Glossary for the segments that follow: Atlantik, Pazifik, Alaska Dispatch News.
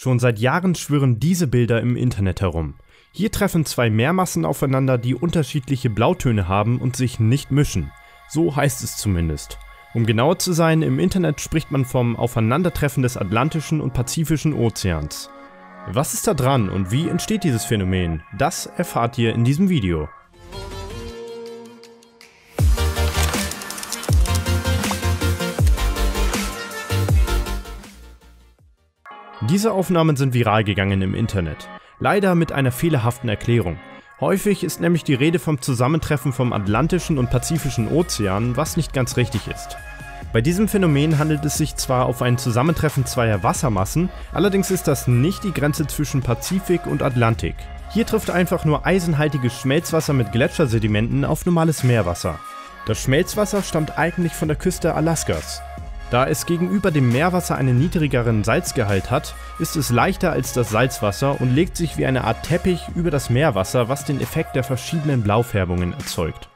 Schon seit Jahren schwirren diese Bilder im Internet herum. Hier treffen zwei Meermassen aufeinander, die unterschiedliche Blautöne haben und sich nicht mischen. So heißt es zumindest. Um genauer zu sein, im Internet spricht man vom Aufeinandertreffen des Atlantischen und Pazifischen Ozeans. Was ist da dran und wie entsteht dieses Phänomen? Das erfahrt ihr in diesem Video. Diese Aufnahmen sind viral gegangen im Internet. Leider mit einer fehlerhaften Erklärung. Häufig ist nämlich die Rede vom Zusammentreffen vom Atlantischen und Pazifischen Ozean, was nicht ganz richtig ist. Bei diesem Phänomen handelt es sich zwar um ein Zusammentreffen zweier Wassermassen, allerdings ist das nicht die Grenze zwischen Pazifik und Atlantik. Hier trifft einfach nur eisenhaltiges Schmelzwasser mit Gletschersedimenten auf normales Meerwasser. Das Schmelzwasser stammt eigentlich von der Küste Alaskas. Da es gegenüber dem Meerwasser einen niedrigeren Salzgehalt hat, ist es leichter als das Salzwasser und legt sich wie eine Art Teppich über das Meerwasser, was den Effekt der verschiedenen Blaufärbungen erzeugt.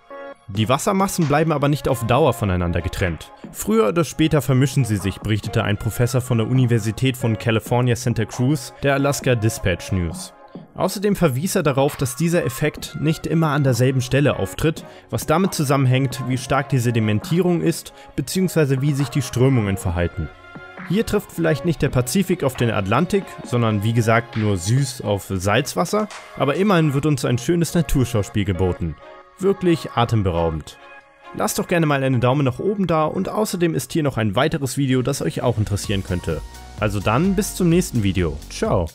Die Wassermassen bleiben aber nicht auf Dauer voneinander getrennt. Früher oder später vermischen sie sich, berichtete ein Professor von der University of California Santa Cruz der Alaska Dispatch News. Außerdem verwies er darauf, dass dieser Effekt nicht immer an derselben Stelle auftritt, was damit zusammenhängt, wie stark die Sedimentierung ist bzw. wie sich die Strömungen verhalten. Hier trifft vielleicht nicht der Pazifik auf den Atlantik, sondern wie gesagt nur süß auf Salzwasser, aber immerhin wird uns ein schönes Naturschauspiel geboten. Wirklich atemberaubend. Lasst doch gerne mal einen Daumen nach oben da und außerdem ist hier noch ein weiteres Video, das euch auch interessieren könnte. Also dann bis zum nächsten Video. Ciao!